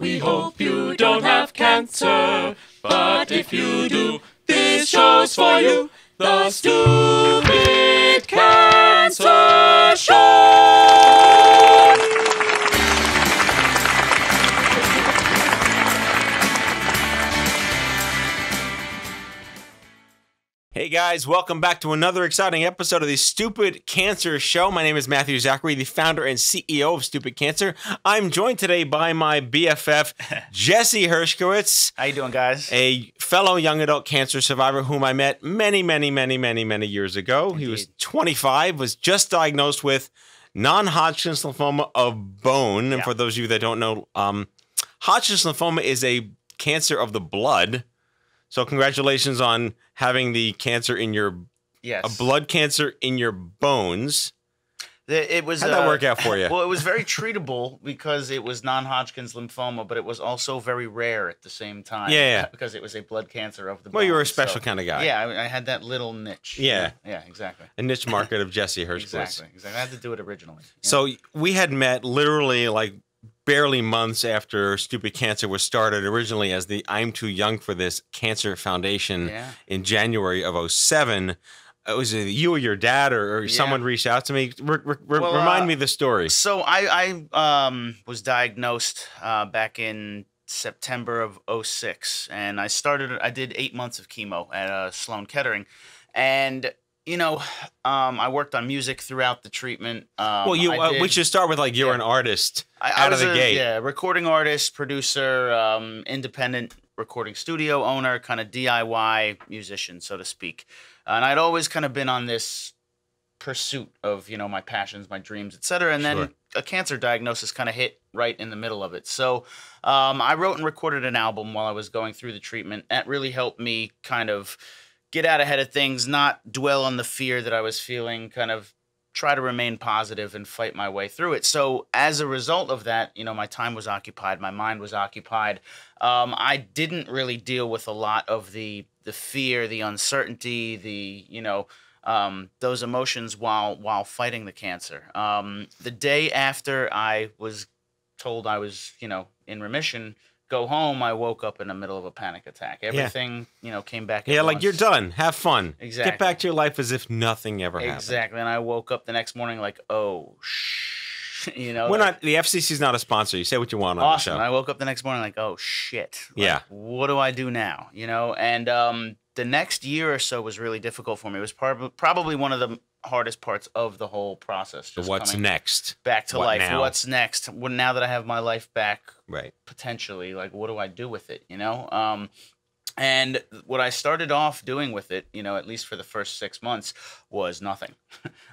We hope you don't have cancer, but if you do, this show's for you. The Stupid Cancer Show! Hey guys, welcome back to another exciting episode of the Stupid Cancer Show. My name is Matthew Zachary, the founder and CEO of Stupid Cancer. I'm joined today by my BFF, Jesse Hershkowitz. How you doing, guys? A fellow young adult cancer survivor whom I met many years ago. Indeed. He was 25, was just diagnosed with non-Hodgkin's lymphoma of bone. Yeah. And for those of you that don't know, Hodgkin's lymphoma is a cancer of the blood. So congratulations on having the cancer in your, a blood cancer in your bones. It was, how'd that work out for you? Well, it was very treatable because it was non-Hodgkin's lymphoma, but it was also very rare at the same time. Yeah, yeah. Because it was a blood cancer of the bone. Well, you were a special kind of guy. Yeah, I had that little niche. Yeah. Yeah, exactly. A niche market of Jesse Hershkowitz. Exactly, exactly. I had to do it originally. Yeah. So we had met literally like barely months after Stupid Cancer was started originally as the I'm Too Young for This Cancer Foundation in January of '07. It was you or your dad or someone reached out to me. Well, remind me the story. So I was diagnosed back in September of '06, and I did 8 months of chemo at Sloan Kettering, and you know, I worked on music throughout the treatment. Well, we should start with, like, you're an artist out of the gate. Yeah, recording artist, producer, independent recording studio owner, kind of DIY musician, so to speak. And I'd always kind of been on this pursuit of, you know, my passions, my dreams, et cetera. And then a cancer diagnosis kind of hit right in the middle of it. So I wrote and recorded an album while I was going through the treatment. That really helped me kind of get out ahead of things, not dwell on the fear that I was feeling, kind of try to remain positive and fight my way through it. So as a result of that, you know, my time was occupied, my mind was occupied. I didn't really deal with a lot of the fear, the uncertainty, the, you know, those emotions while fighting the cancer. The day after I was told I was, you know, in remission, go home, I woke up in the middle of a panic attack. Everything, you know, came back. Yeah, like, you're done. Have fun. Exactly. Get back to your life as if nothing ever happened. Exactly. And I woke up the next morning like, oh, shh. You know, the FCC's not a sponsor. You say what you want on the show. Awesome. I woke up the next morning like, oh, shit. Like, yeah. What do I do now? You know, and the next year or so was really difficult for me. It was probably one of the hardest parts of the whole process. Just what's next? Back to life. Now? What's next? Well, now that I have my life back, right? Potentially, like, what do I do with it? You know, and what I started off doing with it, you know, at least for the first 6 months, was nothing.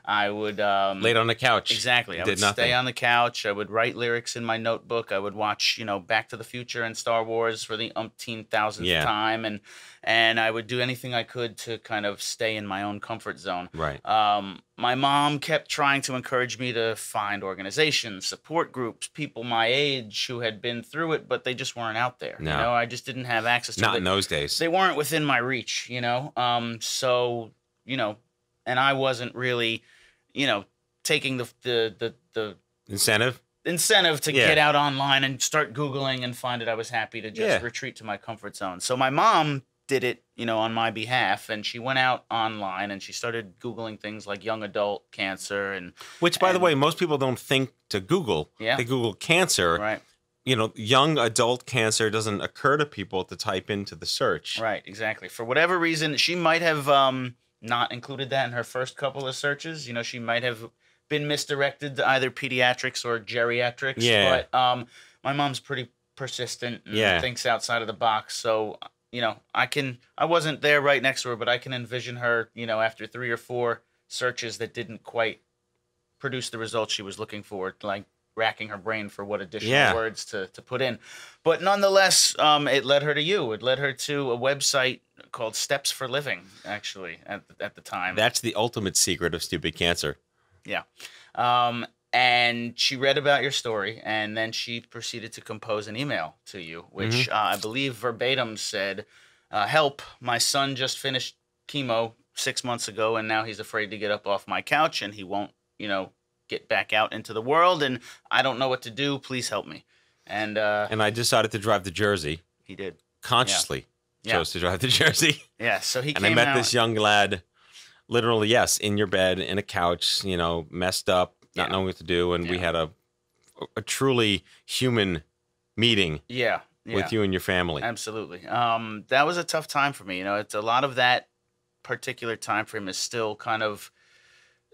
I would laid on the couch. Exactly. I would stay on the couch. I would write lyrics in my notebook. I would watch, you know, Back to the Future and Star Wars for the umpteen thousandth time, and I would do anything I could to kind of stay in my own comfort zone. Right. My mom kept trying to encourage me to find organizations, support groups, people my age who had been through it, but they just weren't out there. No. You know, I just didn't have access to it. Not in those days. They weren't within my reach, you know? So, you know, and I wasn't really, you know, taking the incentive to get out online and start Googling and find it. I was happy to just retreat to my comfort zone. So my mom did it, you know, on my behalf, and she went out online and she started Googling things like young adult cancer, and by the way, most people don't think to Google. Yeah. They Google cancer. Right. You know, young adult cancer doesn't occur to people to type into the search. Right, exactly. For whatever reason, she might have not included that in her first couple of searches. You know, she might have been misdirected to either pediatrics or geriatrics. Yeah. But my mom's pretty persistent and thinks outside of the box, so you know, I wasn't there right next to her, but I can envision her, you know, after 3 or 4 searches that didn't quite produce the results she was looking for, like racking her brain for what additional words to put in. But nonetheless, it led her to you. It led her to a website called Steps for Living, actually, at the time. That's the ultimate secret of Stupid Cancer. Yeah. And she read about your story, and then she proceeded to compose an email to you, which I believe verbatim said, help, my son just finished chemo 6 months ago, and now he's afraid to get up off my couch, and he won't, you know, get back out into the world, and I don't know what to do. Please help me. And I decided to drive to Jersey. He did. Consciously chose to drive to Jersey. Yeah, so he came out. And I met this young lad, literally, in your bed, in a couch, you know, messed up, not knowing what to do. And we had a truly human meeting. Yeah. With you and your family. Absolutely. That was a tough time for me. You know, it's a lot of that particular time frame is still kind of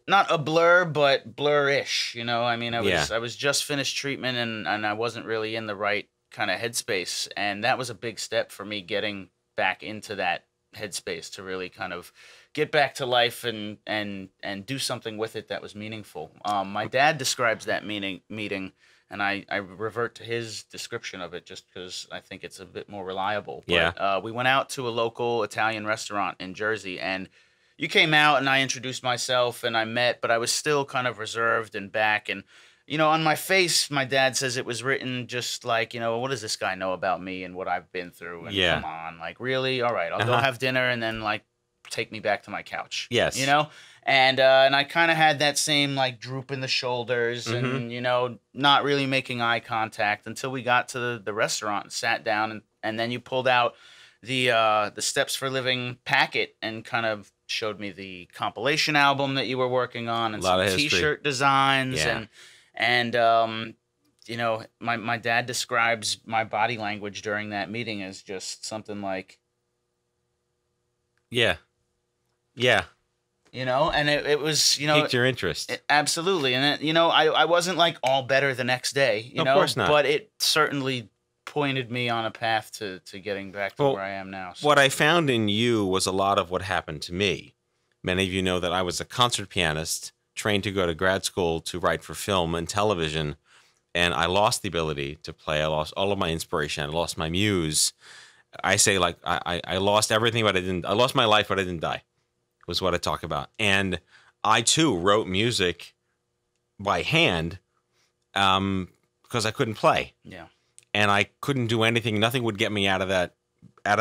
not a blur, but blur-ish. You know, I mean, I was just finished treatment and I wasn't really in the right kind of headspace. And that was a big step for me getting back into that headspace to really kind of get back to life and do something with it that was meaningful. My dad describes that meeting. And I revert to his description of it just because I think it's a bit more reliable. But, we went out to a local Italian restaurant in Jersey, and you came out, and I introduced myself, and I met, but I was still kind of reserved and back. And, you know, on my face, my dad says it was written just like, you know, what does this guy know about me and what I've been through? And come on, like, really? All right, I'll go have dinner and then, like, take me back to my couch. Yes. You know? And I kind of had that same, like, droop in the shoulders and, you know, not really making eye contact until we got to the restaurant and sat down. And then you pulled out the Steps for Living packet and kind of showed me the compilation album that you were working on and some T-shirt designs. Yeah. And you know, my dad describes my body language during that meeting as just something like... Yeah. Yeah. You know, and it was, you know... Piqued your interest. Absolutely. And, you know, I wasn't, like, all better the next day, you know? Of course not. But it certainly pointed me on a path to getting back to where I am now. So. What I found in you was a lot of what happened to me. Many of you know that I was a concert pianist, trained to go to grad school to write for film and television, and I lost the ability to play. I lost all of my inspiration. I lost my muse. I say, like, I lost everything, but I didn't... I lost my life, but I didn't die. Was what I talk about. And I, too, wrote music by hand because I couldn't play. Yeah. And I couldn't do anything. Nothing would get me out of that bed, out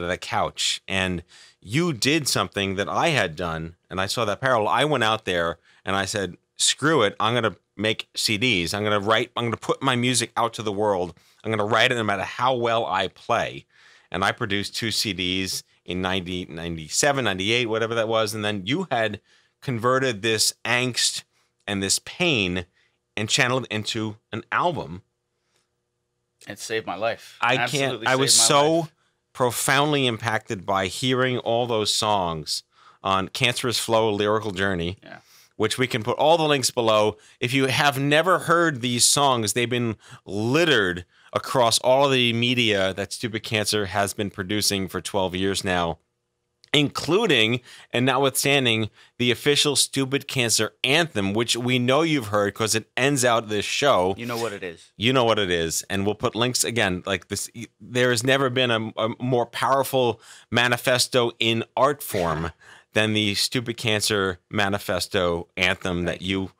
of that couch. And you did something that I had done, and I saw that parallel. I went out there, and I said, screw it. I'm going to make CDs. I'm going to write. I'm going to put my music out to the world. I'm going to write it no matter how well I play. And I produced 2 CDs in 97, 98, whatever that was. And then you had converted this angst and this pain and channeled into an album. It saved my life. I was so profoundly impacted by hearing all those songs on Cancerous Flow, Lyrical Journey, which we can put all the links below. If you have never heard these songs, they've been littered across all of the media that Stupid Cancer has been producing for 12 years now, including and notwithstanding the official Stupid Cancer Anthem, which we know you've heard because it ends out this show. You know what it is. You know what it is. And we'll put links again like this. There has never been a more powerful manifesto in art form than the Stupid Cancer Manifesto Anthem that you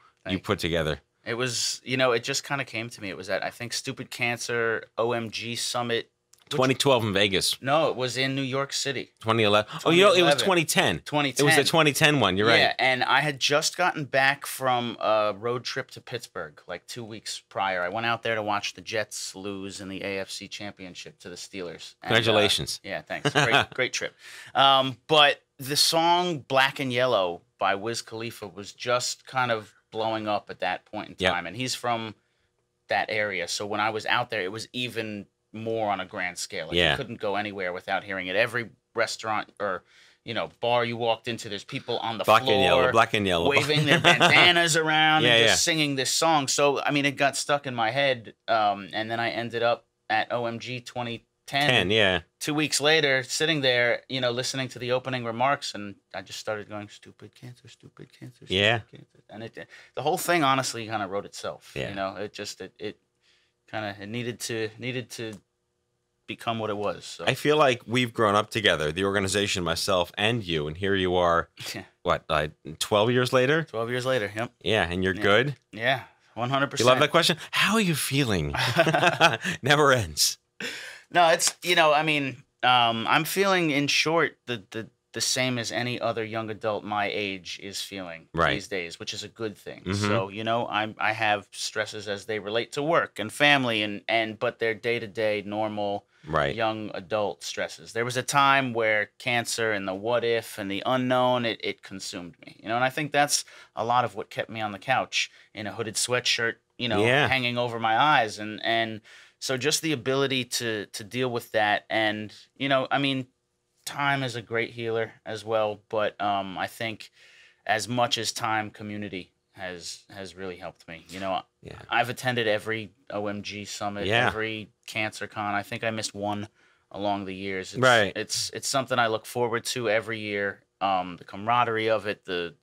put together. It was, you know, it just kind of came to me. It was at, I think, Stupid Cancer OMG Summit. 2012 in Vegas. No, it was in New York City. 2011. Oh, you know, it was 2010. 2010. It was the 2010 one. You're right. Yeah, and I had just gotten back from a road trip to Pittsburgh like 2 weeks prior. I went out there to watch the Jets lose in the AFC Championship to the Steelers. And, congratulations. Yeah, thanks. Great trip. But the song Black and Yellow by Wiz Khalifa was just kind of blowing up at that point in time, and he's from that area, so when I was out there it was even more on a grand scale. Like, you couldn't go anywhere without hearing it. Every restaurant or, you know, bar you walked into, there's people on the floor Black and Yellow waving their bandanas around and just singing this song. So I mean, it got stuck in my head, and then I ended up at OMG 2010, 2 weeks later, sitting there, you know, listening to the opening remarks, and I just started going, stupid cancer, stupid cancer, stupid cancer. And the whole thing honestly kind of wrote itself. Yeah. You know, it just it kind of needed to become what it was. So. I feel like we've grown up together, the organization, myself, and you, and here you are. What, 12 years later? 12 years later. Yep. Yeah, and you're good. Yeah, 100%. You love that question. How are you feeling? Never ends. No, it's, you know, I mean, I'm feeling, in short, the the same as any other young adult my age is feeling these days, which is a good thing. Mm-hmm. So, you know, I have stresses as they relate to work and family and but they're day-to-day normal young adult stresses. There was a time where cancer and the what if and the unknown, it consumed me. You know, and I think that's a lot of what kept me on the couch in a hooded sweatshirt, you know, hanging over my eyes. And so just the ability to deal with that. And, you know, I mean, time is a great healer as well, but I think as much as time, community has really helped me. You know, I've attended every OMG summit, every cancer con. I think I missed one along the years. It's, it's something I look forward to every year. The camaraderie of it, the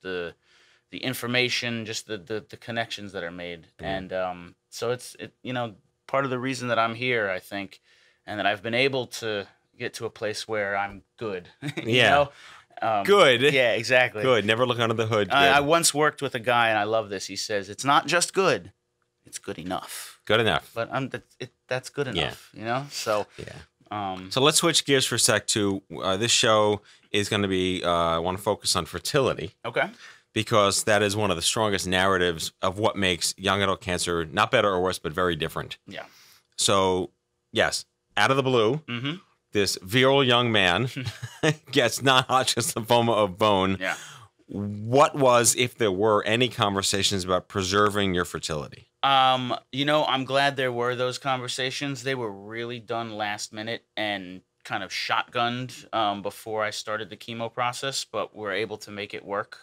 information, just the connections that are made, and so it's you know, part of the reason that I'm here, I think, and that I've been able to get to a place where I'm good. You know? Good. Yeah, exactly. Good. Never look under the hood. I once worked with a guy, and I love this. He says, it's not just good. It's good enough. Good enough. But that's good enough, you know? So, so let's switch gears for a sec to this show is going to be, I want to focus on fertility. Okay. Because that is one of the strongest narratives of what makes young adult cancer not better or worse, but very different. Yeah. So, yes, out of the blue. Mm-hmm. This virile young man gets non-Hodgkin's lymphoma of bone. Yeah. What was, if there were any conversations about preserving your fertility? You know, I'm glad there were those conversations. They were really done last minute and kind of shotgunned before I started the chemo process, but we're able to make it work.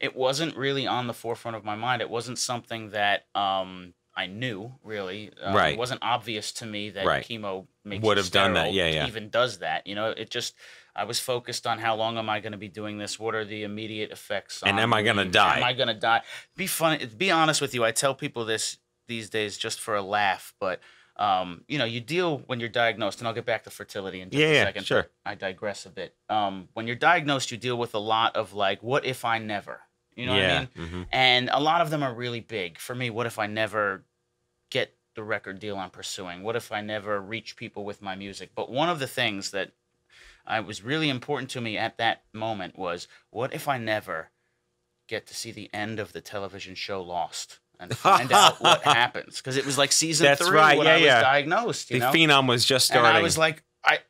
It wasn't really on the forefront of my mind. It wasn't something that I knew, really. It wasn't obvious to me that chemo makes would have done that. Even does that. You know, it just, I was focused on how long am I going to be doing this? What are the immediate effects? And am I going to die? Am I going to die? Be funny. Be honest with you. I tell people this these days just for a laugh, but you know, you deal when you're diagnosed, and I'll get back to fertility in just a second. Sure. I digress a bit. When you're diagnosed, you deal with a lot of like, what if I never? You know what I mean? Mm-hmm. And a lot of them are really big. For me, what if I never get the record deal I'm pursuing? What if I never reach people with my music? But one of the things that was really important to me at that moment was, what if I never get to see the end of the television show Lost and find out what happens? Because it was like season three when I was diagnosed. You know? Phenom was just starting. And I was like,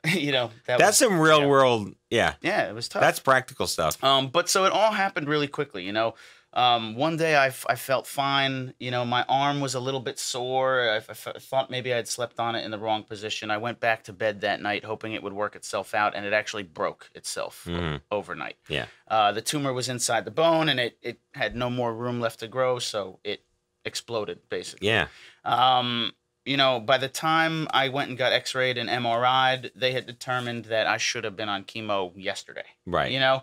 you know, that's some real world. Yeah. Yeah. It was tough. That's practical stuff. But so it all happened really quickly, you know, one day I felt fine. You know, my arm was a little bit sore. I thought maybe I'd slept on it in the wrong position. I went back to bed that night, hoping it would work itself out. And it actually broke itself overnight. Yeah. The tumor was inside the bone and it had no more room left to grow. So it exploded basically. Yeah. You know, by the time I went and got x-rayed and MRI'd, they had determined that I should have been on chemo yesterday. Right. You know,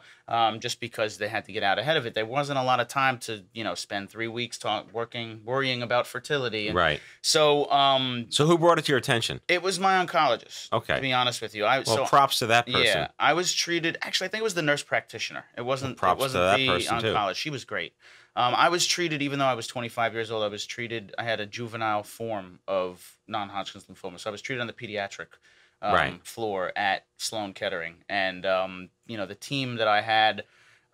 just because they had to get out ahead of it. There wasn't a lot of time to, you know, spend 3 weeks worrying about fertility. And so, so who brought it to your attention? It was my oncologist. Okay. To be honest with you. Well, props to that person. Yeah. I was treated, actually, I think it was the nurse practitioner. It wasn't, it wasn't the oncologist. She was great. I was treated, even though I was 25 years old, I had a juvenile form of non-Hodgkin's lymphoma. So I was treated on the pediatric floor at Sloan Kettering. And, you know, the team that I had,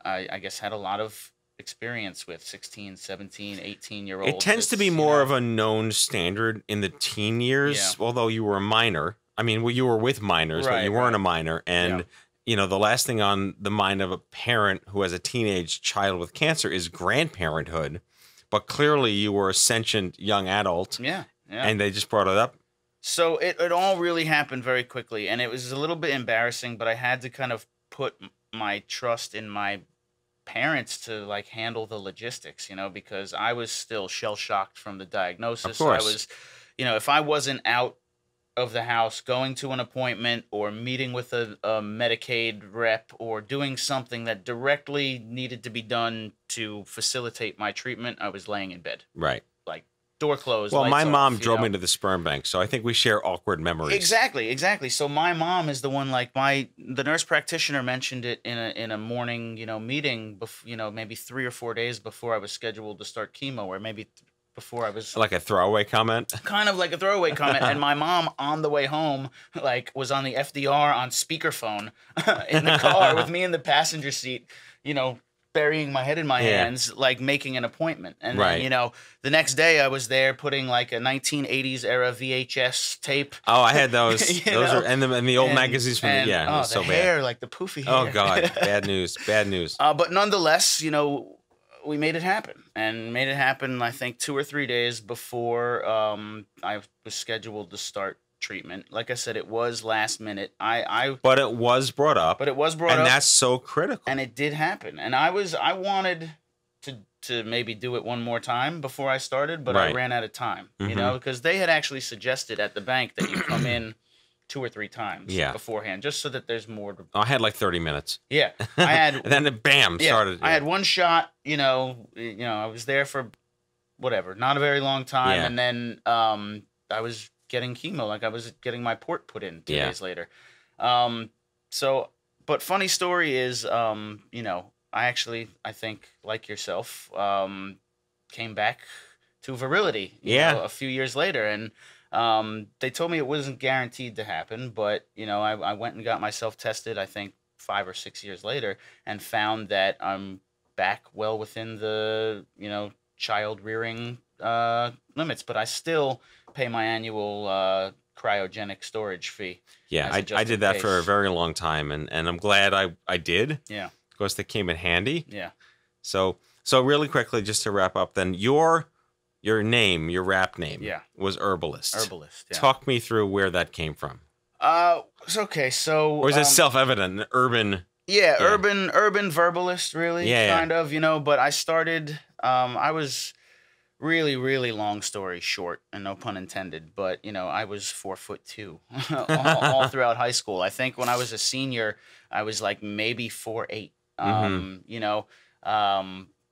I guess, had a lot of experience with 16, 17, 18-year-olds. It tends to be more of a known standard in the teen years, although you were a minor. I mean, well, you were with minors, but you weren't a minor. And you know, the last thing on the mind of a parent who has a teenage child with cancer is grandparenthood. But clearly you were a sentient young adult. Yeah. And they just brought it up. So it all really happened very quickly. And it was a little bit embarrassing, but I had to kind of put my trust in my parents to like handle the logistics, you know, because I was still shell-shocked from the diagnosis. Of course. I was, you know, if I wasn't out of the house, going to an appointment or meeting with a Medicaid rep or doing something that directly needed to be done to facilitate my treatment, I was laying in bed. Right. Like door closed. Well, my mom drove me to the sperm bank, so I think we share awkward memories. Exactly, exactly. So my mom is the one, like the nurse practitioner mentioned it in a morning, you know, meeting, you know, maybe 3 or 4 days before I was scheduled to start chemo, or maybe before I was like a throwaway comment, kind of like a throwaway comment. And my mom on the way home, like, was on the FDR on speakerphone in the car with me in the passenger seat, you know, burying my head in my hands, like making an appointment. And then, you know, the next day I was there putting like a 1980s era VHS tape. Oh, I had those. and the old magazines from the, it was the so hair, bad. Like the poofy hair. Oh God, bad news, bad news. But nonetheless, you know, we made it happen, and made it happen. I think 2 or 3 days before I was scheduled to start treatment. Like I said, it was last minute. But it was brought up. And that's so critical. And it did happen. And I wanted to maybe do it one more time before I started, but I ran out of time. You know, because they had actually suggested at the bank that you come in 2 or 3 times beforehand, just so that there's more. I had like 30 minutes. Yeah, I had. And then it bam started. I had one shot. You know, I was there for whatever, not a very long time, and then I was getting chemo. Like I was getting my port put in 2 days later. So, but funny story is, you know, I actually, I think like yourself, came back to virility. You know, a few years later, and they told me it wasn't guaranteed to happen, but, you know, I went and got myself tested, I think 5 or 6 years later, and found that I'm back well within the, you know, child rearing limits, but I still pay my annual cryogenic storage fee. Yeah, I did that for a very long time, and I'm glad I did. Yeah. Of course, that came in handy. Yeah. So really quickly, just to wrap up then, your name, your rap name was Herbalist. Herbalist, yeah. Talk me through where that came from. Okay, so... Or is it self-evident, urban... Yeah, urban verbalist, really, kind of, you know, but I started, I was really, really long story short, and no pun intended, but, you know, I was 4'2" all throughout high school. I think when I was a senior, I was like maybe 4'8", you know,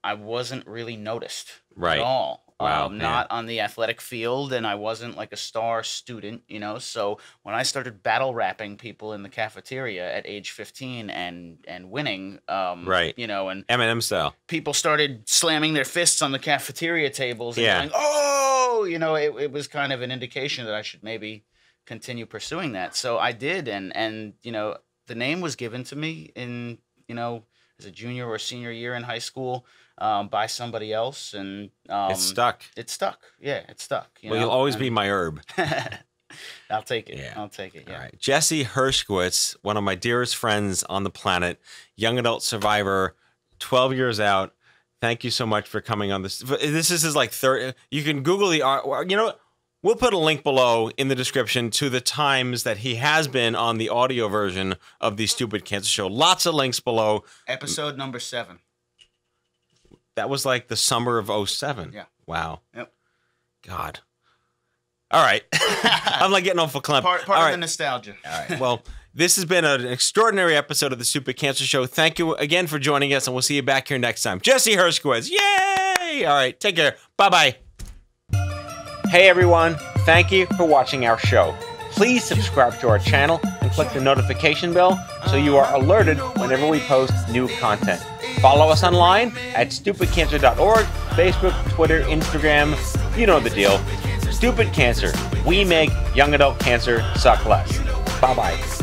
I wasn't really noticed at all. Wow, not on the athletic field, and I wasn't like a star student, you know. So when I started battle rapping people in the cafeteria at age 15 and winning, you know, and Eminem style, people started slamming their fists on the cafeteria tables and going, "Oh," you know, it was kind of an indication that I should maybe continue pursuing that. So I did, and you know, the name was given to me in, you know, as a junior or senior year in high school. By somebody else, and it stuck. It stuck. Yeah, it stuck. You'll always be my herb. I'll take it. Yeah. I'll take it. Yeah. All right. Jesse Hershkowitz, one of my dearest friends on the planet, young adult survivor, 12 years out. Thank you so much for coming on this. This is like third. You can Google the art. You know what? We'll put a link below in the description to the times that he has been on the audio version of the Stupid Cancer Show. Lots of links below. Episode number 7. That was like the summer of 2007. Yeah. Wow. Yep. God. All right. I'm like getting off a clump. Part of the nostalgia. All right. Well, this has been an extraordinary episode of the Stupid Cancer Show. Thank you again for joining us, and we'll see you back here next time. Jesse Hershkowitz. Yay! All right. Take care. Bye-bye. Hey, everyone. Thank you for watching our show. Please subscribe to our channel and click the notification bell so you are alerted whenever we post new content. Follow us online at stupidcancer.org, Facebook, Twitter, Instagram. You know the deal. Stupid Cancer. We make young adult cancer suck less. Bye-bye.